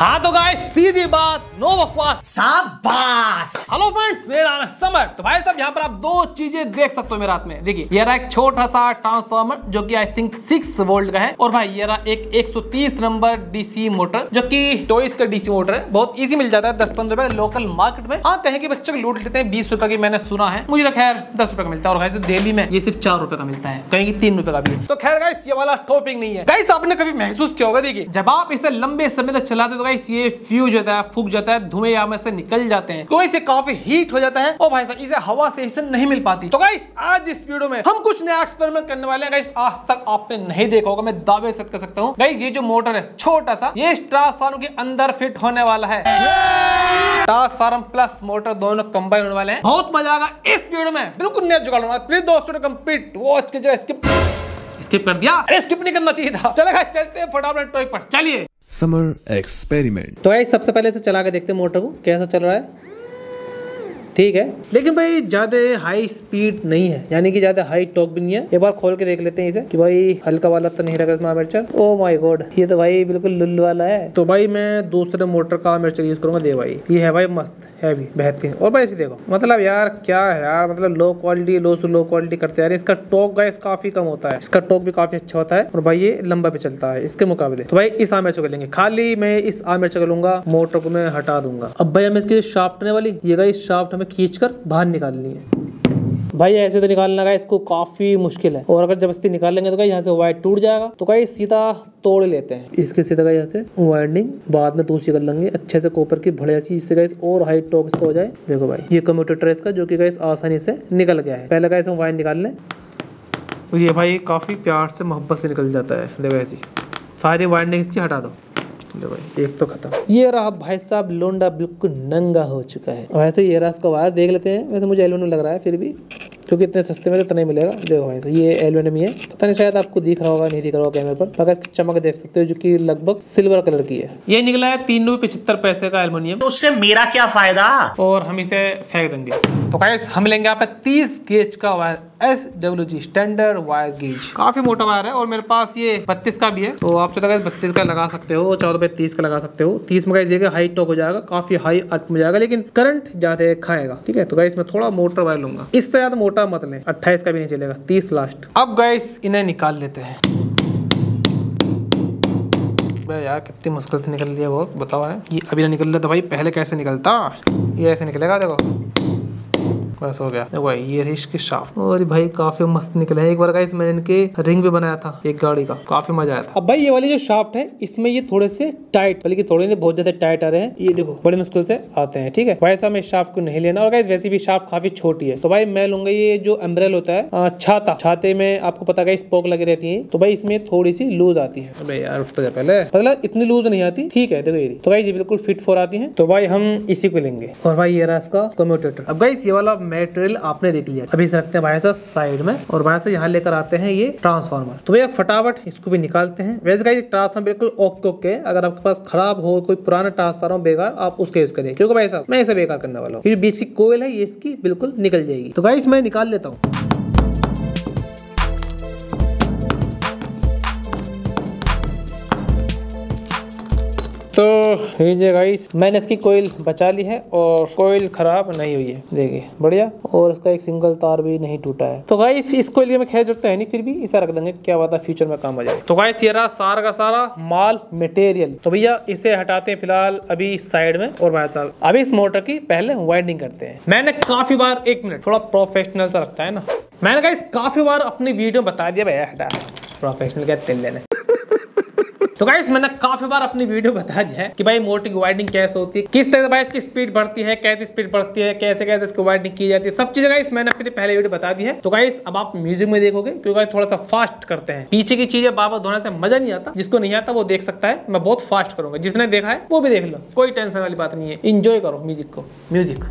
हाँ तो गाइस सीधी बात, नो बकवास, शाबाश। हेलो फ्रेंड्स, मेरा नाम है समर। तो भाई साहब यहाँ पर आप दो चीजें देख सकते हो मेरे हाथ में। देखिए ये रहा एक छोटा सा ट्रांसफार्मर जो कि आई थिंक 6 वोल्ट का है, और भाई ये रहा एक 130 नंबर डीसी मोटर जो कि 24 का डीसी मोटर है। बहुत इजी मिल जाता है 10-15 रुपए लोकल मार्केट में। आप कहें कि बच्चों को लूट लेते हैं 20 रुपए की, मैंने सुना है, मुझे तो खैर 10 रुपए का मिलता है, और वैसे डेली में ये सिर्फ 4 रुपए का मिलता है, कहीं 3 रुपए का भी। तो खैर गाइस ये वाला टॉपिक नहीं है। गाइस आपने कभी महसूस किया होगा, देखिए जब आप इसे लंबे समय तक चलाते हो ये फ्यूज होता है, फूक जाता है, धुएं या में से निकल जाते हैं, तो इसे काफी हीट हो जाता है और भाई साहब इसे हवा से इसे नहीं मिल पाती। तो गाइस आज इस वीडियो में हम कुछ नया एक्सपेरिमेंट करने वाले हैं। गाइस आज तक आपने नहीं देखा होगा, मैं दावे से कर सकता हूं। गाइस ये जो मोटर है छोटा सा, ये ट्रांसफार्मर के अंदर फिट होने वाला है। ट्रांसफार्मर प्लस मोटर दोनों कंबाइन होने वाले हैं। बहुत मजा आएगा इस वीडियो में, बिल्कुल नया जुगाड़ होगा। प्लीज दोस्तों कंप्लीट वॉच कीजिए, स्किप कर दिया, अरे स्किप नहीं करना चाहिए था। चलो गाइस चलते हैं फटाफट टॉपिक पर, चलिए समर एक्सपेरिमेंट। तो गाइस सबसे पहले इसे चला के देखते हैं मोटर को कैसा चल रहा है। ठीक है, लेकिन भाई ज्यादा हाई स्पीड नहीं है, यानी कि ज्यादा हाई टॉक भी नहीं है। एक बार खोल के देख लेते हैं इसे कि भाई हल्का वाला तो नहीं लग रहा इसमें आर्मेचर। ओ माय गॉड, ये तो भाई बिल्कुल लुल वाला है। तो भाई मैं दूसरे मोटर का आर्मेचर यूज करूंगा। दे भाई ये है भाई मस्त, हैवी, बेहतरीन। और भाई इसे देखो, मतलब यार क्या है यार, मतलब लो क्वालिटी लो से लो क्वालिटी करते यार। इसका टॉक गाइस काफी कम होता है, इसका टॉक भी काफी अच्छा होता है, और भाई ये लंबा भी चलता है इसके मुकाबले। तो भाई इस आर्मेचर को लेंगे, खाली मैं इस आर्मेचर को लूंगा, मोटर को मैं हटा दूंगा। अब भाई हम इसकी शाफ्ट ने वाली ये गाइस शाफ्ट खींचकर बाहर निकालनी है। भाई ऐसे तो निकालना गाइस इसको काफी मुश्किल है, और अगर जबरदस्ती निकालेंगे तो गाइस यहाँ से वायर टूट जाएगा। तो गाइस सीधा तोड़ लेते हैं इसके, सीधा गाइस यहाँ से वायरिंग बाद में दूसरी कर लेंगे अच्छे से कॉपर की भड़िया सी, इससे गाइस और हाई टॉक इसका हो जाए। देखो भाई ये कम्यूटेटर इसका जो कि गाइस आसानी से निकल गया है। पहले गाइस हम वायर निकाल लें। ये भाई काफी प्यार से मोहब्बत से निकल जाता है। देखो ऐसी सारी वायरिंग इसकी हटा दो, एक तो खत्म। ये रहा भाई साहब लोंडा बिल्कुल नंगा हो चुका है। वैसे ये रहा इसका वायर, देख लेते हैं। वैसे मुझे एल्युमिनियम लग रहा है फिर भी, क्योंकि इतने सस्ते में तो नहीं मिलेगा। देखो भाई साहब ये एल्युमिनियम ही है, पता नहीं शायद आपको दिख रहा होगा, नहीं दिख रहा होगा कैमरे पर, मगर इसकी चमक देख सकते हो जो कि लगभग सिल्वर कलर की है। ये निकला है 3.75 का एल्युमिनियम, तो उससे मेरा क्या फायदा, और हम इसे फेंक देंगे। तो गाइस हम लेंगे यहाँ पे 30 गेज का wire, SWG standard wire gauge, काफी मोटा वायर है, और मेरे पास ये 32 का भी है। तो आप चाहे 32 का लगा सकते हो, 14 पे 30 का लगा सकते हो। 30 में गाइस ये हाई टॉक हो जाएगा, काफी हाई अर्थ में जाएगा, लेकिन करंट ज्यादा खाएगा। ठीक है, तो गाइस मैं थोड़ा मोटर वायर लूंगा, इससे ज्यादा मोटा मत लें, 28 का भी नहीं चलेगा, 30 लास्ट। अब गाइस इन्हें निकाल लेते हैं। यार कितनी मुश्किल से निकल लिया बॉस, बताओ है ये अभी ना निकल रहा था भाई, पहले कैसे निकलता। ये ऐसे निकलेगा, देखो बस हो गया। तो भाई ये रिश्क की शाफ्ट, और भाई काफी मस्त निकला है। एक बार गाइस मैंने इनके रिंग भी बनाया था एक गाड़ी का, काफी मजा आया था। अब भाई ये वाली जो शाफ्ट है इसमें ये थोड़े से टाइट, बल्कि थोड़े नहीं बहुत ज्यादा टाइट आ रहे हैं, ये देखो बड़े मुश्किल से आते हैं। ठीक है, भाई साहब इस शाफ्ट को नहीं लेना, और गाइस वैसे भी शाफ्ट काफी छोटी है। तो भाई मैं लूंगा ये जो अम्ब्रेल होता है, छाता, छाते में आपको पता गाइस पोक लगी रहती है, तो भाई इसमें थोड़ी सी लूज आती है। अबे यार उठता जा पहले, मतलब इतनी लूज नहीं आती। ठीक है, देखो ये तो गाइस ये बिल्कुल फिट फॉर आती है, तो भाई हम इसी को लेंगे। और भाई ये रहा इसका कम्यूटेटर। अब गाइस ये वाला मटेरियल आपने देख लिया, अभी इसे रखते हैं भाई साहब साइड में, और भाई साहब यहाँ लेकर आते हैं ये ट्रांसफार्मर। तो भैया फटाफट इसको भी निकालते हैं। वैसे गाइस ट्रांसफार्मर बिल्कुल ओके ओके, अगर आपके पास खराब हो कोई पुराना ट्रांसफार्मर बेकार, आप उसका यूज करिए, क्योंकि भाई साहब मैं इसे बेकार करने वाला हूँ। ये बीच की कोयल है, ये इसकी बिल्कुल निकल जाएगी। तो गाइस मैं निकाल लेता हूँ। तो ये गाइस मैंने इसकी कोयल बचा ली है, और कोयल खराब नहीं हुई है, देखिए बढ़िया, और इसका एक सिंगल तार भी नहीं टूटा है। तो गाइस इस कोयल में खैर जरूरत है नहीं, फिर भी इसे रख देंगे, क्या पता फ्यूचर में काम आ जाए। तो गाइस ये रहा सारा का सारा माल मटेरियल। तो भैया इसे हटाते हैं फिलहाल अभी साइड में, और भाई साहब अभी इस मोटर की पहले वाइंडिंग करते हैं। मैंने काफी बार, एक मिनट, थोड़ा प्रोफेशनल सा लगता है ना, मैंने गाइस काफी बार अपनी वीडियो बता दिया भैया हटा, प्रोफेशनल क्या तेल लेने। तो गाइस मैंने काफी बार अपनी वीडियो बता दिया है कि भाई मोटर की वाइडिंग कैसे होती है, किस तरह से भाई इसकी स्पीड बढ़ती है, कैसे स्पीड बढ़ती है, कैसे कैसे इसकी वाइडिंग की जाती है, सब चीजें गाइस मैंने अपनी पहले वीडियो बता दी है। तो गाइस अब आप म्यूजिक में देखोगे, क्योंकि थोड़ा सा फास्ट करते हैं, पीछे की चीजें बार-बार धोने से मजा नहीं आता। जिसको नहीं आता वो देख सकता है, मैं बहुत फास्ट करूंगा, जिसने देखा है वो भी देख लो, कोई टेंशन वाली बात नहीं है। इंजॉय करो म्यूजिक को, म्यूजिक।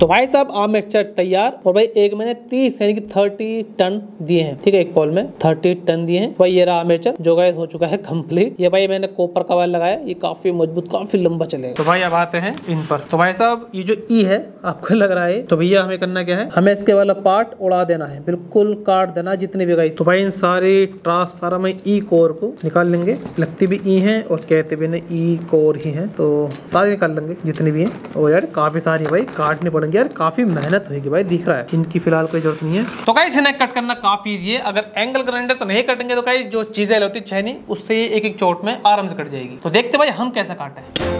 तो भाई साहब आम मिक्सचर तैयार। और भाई एक मैंने 30 यानी कि 30 टन दिए हैं, ठीक है, एक पॉल में 30 टन दिए हैं। भाई ये रहा आम मिक्सचर जो गाइस हो चुका है कंप्लीट। ये भाई मैंने कॉपर का वायर लगाया, ये काफी मजबूत काफी लंबा चलेगा। तो भाई अब आते हैं इन पर। तो भाई साहब ये जो ई है आपको लग रहा है, तो भैया हमें करना क्या है, हमें इसके वाला पार्ट उड़ा देना है, बिल्कुल काट देना जितने भी गाइस। तो भाई इन सारे ट्रांसफार्म में ई कोर को निकाल लेंगे, लगती भी ई है और कहते भी ना ई कोर ही है, तो सारे निकाल लेंगे जितने भी है। और यार काफी सारी भाई काटनी पड़ेंगे, यार काफी मेहनत होगी भाई, दिख रहा है। इनकी फिलहाल कोई जरूरत नहीं है। तो गाइस इन्हें कट करना काफी इजी है, अगर एंगल ग्राइंडर से नहीं कटेंगे तो गाइस जो चीजें होती छेनी उससे एक एक चोट में आराम से कट जाएगी। तो देखते भाई हम कैसा काटा है।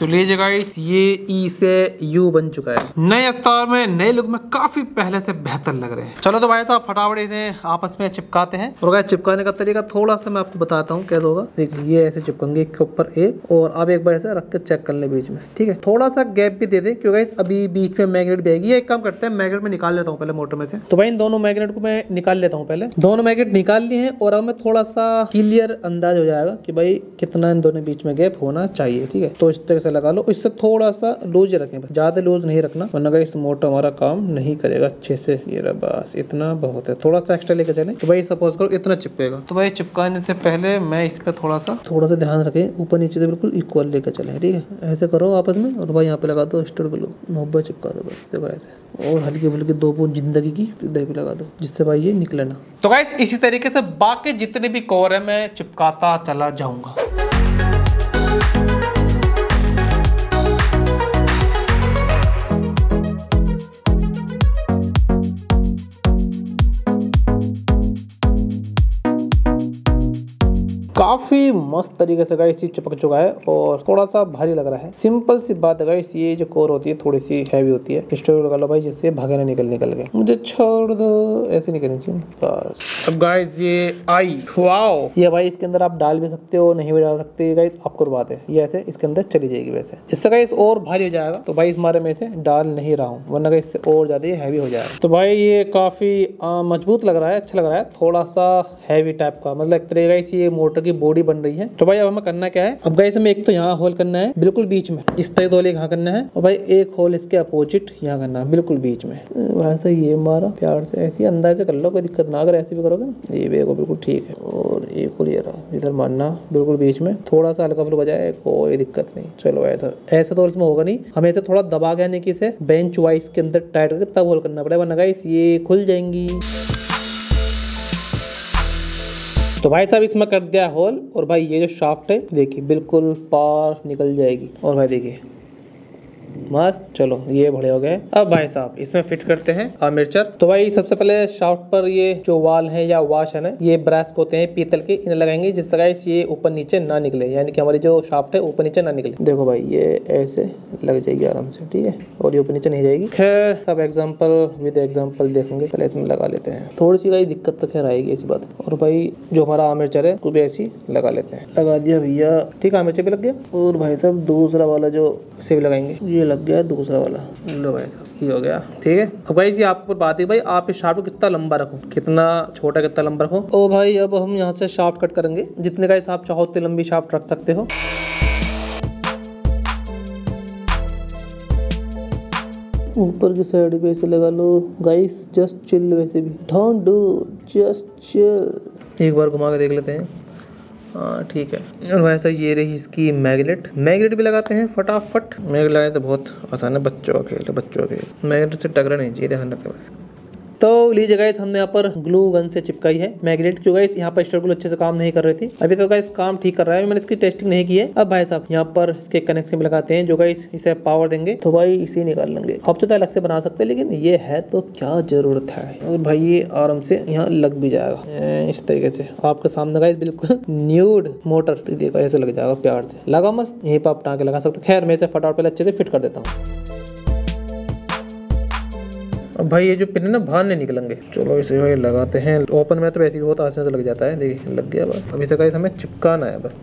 तो लीजिए गाइस ये ई से यू बन चुका है। नए अवतार में नए लुक में काफी पहले से बेहतर लग रहे हैं। चलो तो भाई साहब फटाफट इसे आपस में चिपकाते हैं। और गाइस चिपकाने का तरीका थोड़ा सा मैं आपको बताता हूँ कैसे होगा। देखिए ये ऐसे चिपकेंगे एक के ऊपर एक, और आप एक बार ऐसे रख के चेक कर ले बीच में, ठीक है। थोड़ा सा गैप भी दे दे क्योंकि गाइस अभी बीच में मैग्नेट भी आएगी। एक काम करते हैं मैग्नेट में निकाल लेता हूँ पहले मोटर में से। तो भाई इन दोनों मैग्नेट को मैं निकाल लेता हूँ पहले। दोनों मैग्नेट निकाल लिए हैं और हमें थोड़ा सा क्लियर अंदाज हो जाएगा कि भाई कितना इन दोनों बीच में गैप होना चाहिए, ठीक है। तो इस तरह लगा लो, इससे थोड़ा सा लूज रखें, ज्यादा लूज नहीं रखना वरना इस मोटर हमारा काम नहीं करेगा अच्छे से। ये रहा बस इतना बहुत है, थोड़ा सा एक्स्ट्रा लेकर चले तो भाई सपोज करो इतना चिपकेगा। तो भाई चिपकाने से पहले मैं इस पे थोड़ा सा ध्यान रखें, ऊपर नीचे से बिल्कुल इक्वल लेकर चले, ठीक है। ऐसे करो आपस में और भाई यहाँ पे लगा दो स्टर ग्लू, 90 चिपका दो बस। देखो ऐसे और हल्की फुल्की दो बूंद जिंदगी की दही लगा दो जिससे भाई ये निकले ना। तो गाइस इसी तरीके से बाकी जितने भी कोर है मैं चिपकाता चला जाऊंगा। काफी मस्त तरीके से गाइस ये चिपक चुका है और थोड़ा सा भारी लग रहा है। सिंपल सी बात है गाइस, ये जो कोर होती है थोड़ी सी हैवी होती है। स्टोर लगा लो भाई जिससे भागे ना निकल गए, मुझे छोड़ दो, ऐसे नहीं करनी चाहिए बस। अब गाइस ये आई, वाओ, ये भाई इसके अंदर आप डाल भी सकते हो, नहीं भी डाल सकते गाइस, आपको बात है। ये ऐसे इसके अंदर चली जाएगी वैसे, इससे गाइस और भारी हो जाएगा। तो भाई इस मारे में इसे डाल नहीं रहा हूँ वरना गाइस इससे और ज्यादा हैवी हो जाएगा। तो भाई ये काफी मजबूत लग रहा है, अच्छा लग रहा है, थोड़ा सा हैवी टाइप का, मतलब एक तरह गाइस ये मोटर की बॉडी बन रही है। तो भाई अब हमें करना क्या है, अब गाइस हमें एक तो यहाँ होल करना है बिल्कुल बीच में, इस तरह होल यहाँ करना है, और भाई एक होल इसके अपोजिट यहाँ करना है बिल्कुल बीच में। वैसे ये मारा प्यार से ऐसे अंदाज से कर लो, कोई दिक्कत ना, अगर ऐसे भी करोगे ना ये भी बिल्कुल ठीक है। और एक और ये रहा इधर मारना बिल्कुल बीच में, थोड़ा सा हल्का फुल्का बजाए कोई दिक्कत नहीं। चलो ऐसा ऐसा तो इसमें होगा नहीं, हमें ऐसे थोड़ा दबा के यानी कि इसे बेंच वाइज के अंदर टाइट करके तब होल करना पड़ेगा वरना गाइस ये खुल जाएंगी। तो भाई साहब इसमें कर दिया होल और भाई ये जो शाफ्ट है देखिए बिल्कुल पार निकल जाएगी। और भाई देखिए मस्त, चलो ये बड़े हो गए। अब भाई साहब इसमें फिट करते हैं आम मिक्सचर। तो भाई सबसे पहले शाफ्ट पर ये जो वाल है या वाशन है ये ब्रास होते हैं पीतल के, इन्हें लगाएंगे जिससे गाइस ये ऊपर नीचे ना निकले, यानी कि हमारी जो शाफ्ट है ऊपर नीचे ना निकले। देखो भाई ये ऐसे लग जाएगी आराम से, ठीक है, और ये ऊपर नीचे नहीं जाएगी। खैर सब एग्जाम्पल विद एग्जाम्पल देखेंगे, पहले इसमें लगा लेते हैं। थोड़ी सी दिक्कत तो खैर आएगी ऐसी बात। और भाई जो हमारा आम मिक्सचर है उसको भी ऐसी लगा लेते हैं। लगा दिया भैया, ठीक है, आम मिक्सचर भी लग गया। और भाई साहब दूसरा वाला जो इसे भी लगाएंगे, ये लग गया दूसरा वाला। लो भाई साहब ये हो गया, ठीक है। अब गाइस ये आपको बात है भाई, आप इस शाफ्ट को कितना लंबा रखो, कितना छोटा कितना लंबा रखो। ओ भाई अब हम यहाँ से शाफ्ट कट करेंगे, जितने गाइस आप चाहो उतनी लंबी शाफ्ट रख सकते हो। ऊपर की साइड पे ऐसे लगा लो गाइस, जस्ट चिल, वैसे भी डोंट डू जस्ट चिल। एक बार घुमा के देख लेते हैं, हाँ ठीक है। और वैसा ये रही इसकी मैग्नेट, मैग्नेट भी लगाते हैं फटाफट। मैग्नेट लगाए तो बहुत आसान है, बच्चों का खेल है, बच्चों का खेल, मैग्नेट से टकरा नहीं चाहिए, ध्यान रखें बस। तो लीजिए गाइस हमने यहाँ पर ग्लू गन से चिपकाई है मैग्नेट, क्यों गाइस यहाँ पर स्टर ग्लू अच्छे से काम नहीं कर रही थी। अभी तो गाइस काम ठीक कर रहा है, मैंने इसकी टेस्टिंग नहीं की है। अब भाई साहब यहाँ पर इसके कनेक्शन भी लगाते हैं जो गाइस इसे पावर देंगे। तो भाई इसे निकाल लेंगे, आप तो अलग से बना सकते हैं लेकिन ये है तो क्या जरूरत है। और भाई ये आराम से यहाँ लग भी जाएगा इस तरीके से, आपके सामने गाइस बिल्कुल न्यूड मोटर देखो ऐसे लग जाएगा प्यार से, लगा मस्त, यहीं पर आप टाँके लगा सकते। खैर मैं इसे फटाफट पहले अच्छे से फिट कर देता हूँ। अब भाई ये जो पिन है ना बाहर नहीं निकलेंगे, चलो इसे भाई लगाते हैं। ओपन में तो वैसे भी बहुत आसानी से लग जाता है, देखिए लग गया बस। अब इसे गाइस हमें चिपकाना है बस,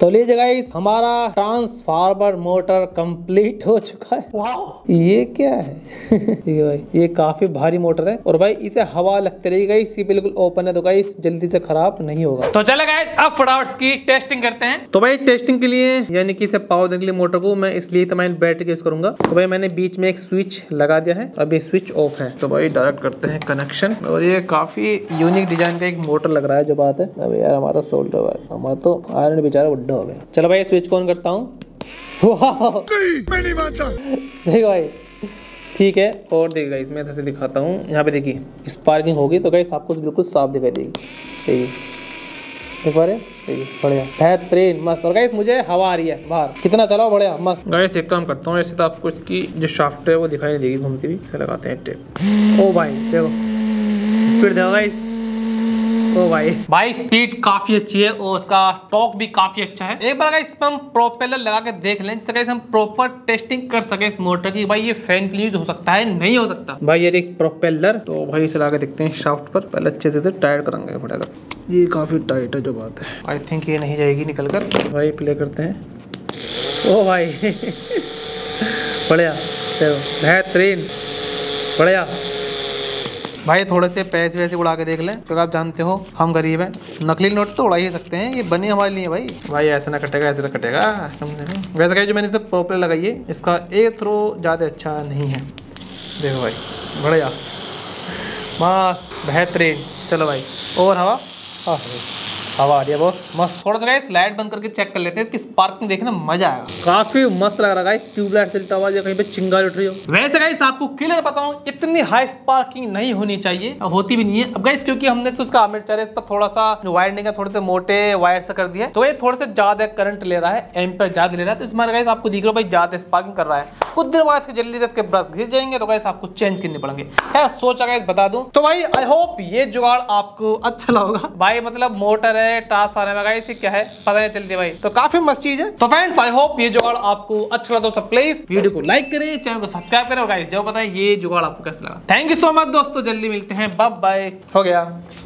तो लीजिए गाइस हमारा ट्रांसफार्मर मोटर कंप्लीट हो चुका है। वाओ ये क्या है ये भाई ये काफी भारी मोटर है और भाई इसे हवा लगती रही गाइस, ये बिल्कुल ओपन है तो गाइस जल्दी से खराब नहीं होगा। तो चलो गाइस अब फटाफट की टेस्टिंग करते हैं। तो भाई टेस्टिंग के लिए यानी कि इसे पावर देने के लिए मोटर को मैं इसलिए तमाम बैटरी यूज करूंगा। तो भाई मैंने बीच में एक स्विच लगा दिया है, अब ये स्विच ऑफ है। तो भाई डायरेक्ट करते हैं कनेक्शन और ये काफी यूनिक डिजाइन का एक मोटर लग रहा है जो बात है। अब यार हमारा सोल्डर हमारा तो आयरन बेचारा बुड्ढा हो गया। चलो भाई स्विच को ऑन करता हूँ। नहीं मैं नहीं मानता। देखो भाई ठीक है और देखिए गाइस मैं ऐसे दिखाता हूँ, यहाँ पे देखिए स्पार्किंग होगी तो गाइस आपको बिल्कुल साफ दिखाई देगी। देखिए बढ़िया बेहतरीन मस्त। और गाइस मुझे हवा आ रही है बाहर कितना, चलाओ बढ़िया मस्त। गाइस एक काम करता हूँ ऐसे तो आपको इसकी जो शाफ्ट है वो दिखाई नहीं देगी घूमती हुई, इसे लगाते हैं टेप। ओ भाई देखो स्पीड देखो गाइस। ओ भाई स्पीड काफी अच्छी है और उसका टॉर्क भी काफी अच्छा है। एक बार गाइस हम प्रोपेलर लगा के देख लें जिससे हम प्रॉपर टेस्टिंग कर सके इस मोटर की। भाई ये फैन के लिए यूज हो सकता है नहीं हो सकता। भाई ये एक प्रोपेलर तो भाई इसे लगा के देखते हैं शाफ्ट पर, पहले अच्छे से टाइट कराएंगे पड़ेगा। ये काफी टाइट है जो बात है, आई थिंक ये नहीं जाएगी निकल कर। भाई प्ले करते हैं। ओ भाई बढ़िया बेहतरीन बढ़िया। भाई थोड़े से पैसे वैसे उड़ा के देख लें क्योंकि आप जानते हो हम गरीब हैं, नकली नोट तो उड़ा ही सकते हैं, ये बने हमारे लिए। भाई भाई ऐसा ना कटेगा ऐसा ना कटेगा। वैसे कहीं जो मैंने इसमें प्रॉपर लगाई है इसका एक थ्रो ज़्यादा अच्छा नहीं है। देखो भाई बढ़िया बस बेहतरीन। चलो भाई और हवा हवा आ रही है बहुत मस्त। थोड़ा सा गाइस लाइट बंद करके चेक कर लेते हैं इसकी स्पार्किंग, देखना मजा आएगा। काफी मस्त लग रहा है गाइस, ट्यूबलाइट चलता हुआ या कहीं पे चिंगारी उठ रही हो। वैसे गाइस आपको क्लियर बताऊं इतनी हाई स्पार्किंग नहीं होनी चाहिए, अब होती भी नहीं है। अब गाइस क्योंकि हमने उसका आर्मेचर पर थोड़ा सा वायर निकाला, थोड़े से मोटे वायर से कर दिया तो ये थोड़े से ज्यादा करंट ले रहा है, एम्पीयर ज्यादा ले रहा है। तो इसमें गाइस आपको दिख रहा है भाई ज्यादा स्पार्किंग कर रहा है। कुछ देर बाद जल्दी से इसके ब्रश घिस जाएंगे तो गाइस आपको चेंज करने पड़ेंगे। खैर सोचा गाइस बता दूं। तो भाई आई होप ये जुगाड़ आपको अच्छा लगा। भाई मतलब मोटर है ट्रांसफार्मर में गाइस क्या है पता नहीं चलती भाई, तो काफी मस्त चीज है। तो फ्रेंड्स आई होप ये जुगाड़ आपको अच्छा लगा दोस्तों, प्लीज वीडियो को लाइक करें, चैनल को सब्सक्राइब करें और गाइस जो बताएं ये जुगाड़ आपको कैसा लगा। थैंक यू सो मच दोस्तों, जल्दी मिलते हैं, बाय बाय। हो गया।